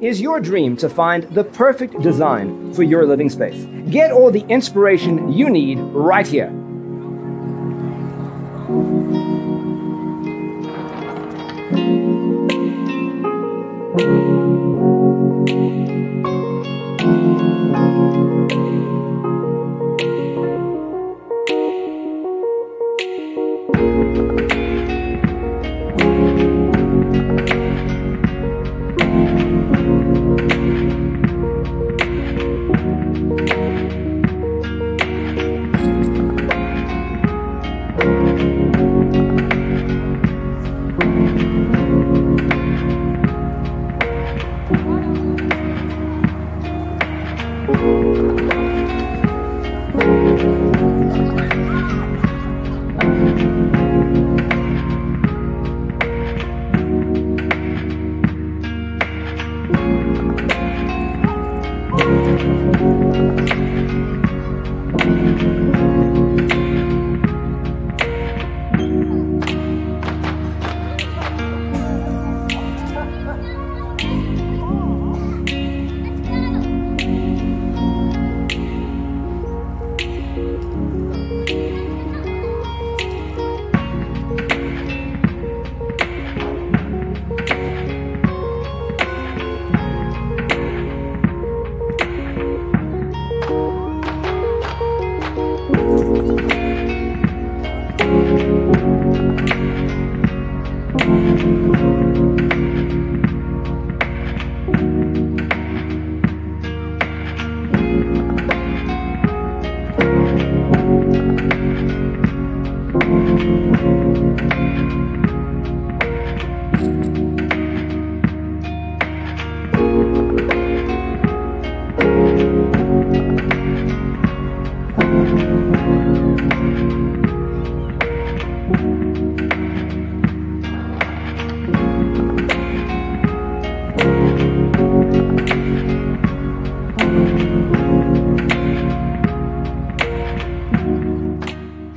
is your dream to find the perfect design for your living space. Get all the inspiration you need right here.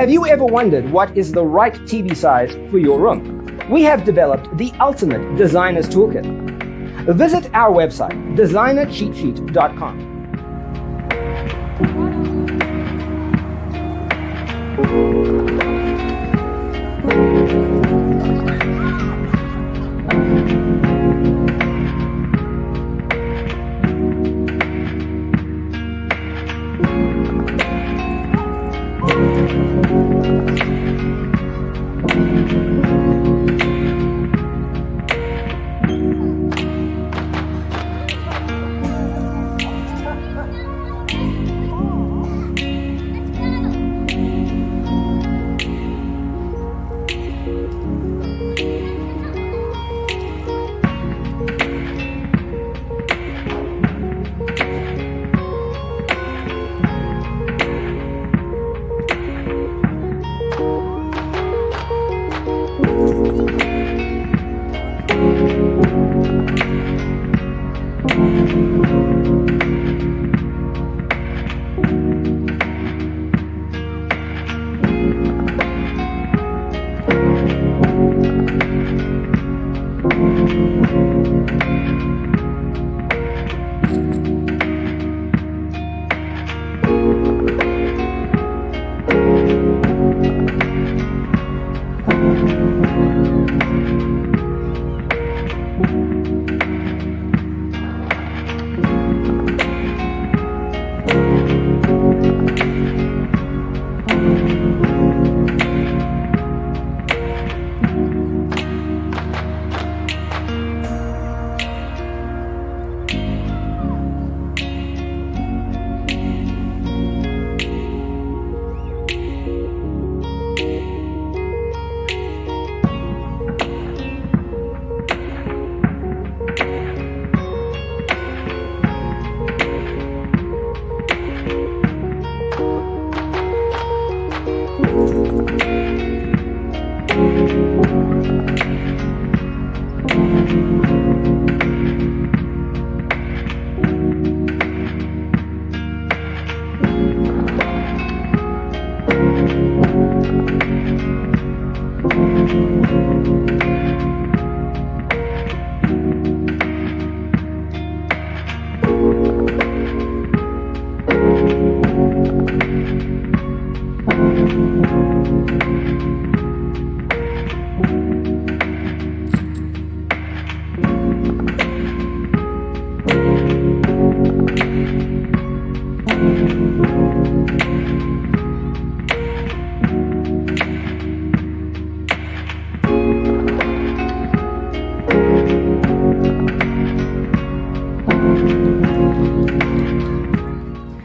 Have you ever wondered what is the right TV size for your room? We have developed the ultimate designer's toolkit. Visit our website, designercheatsheet.com.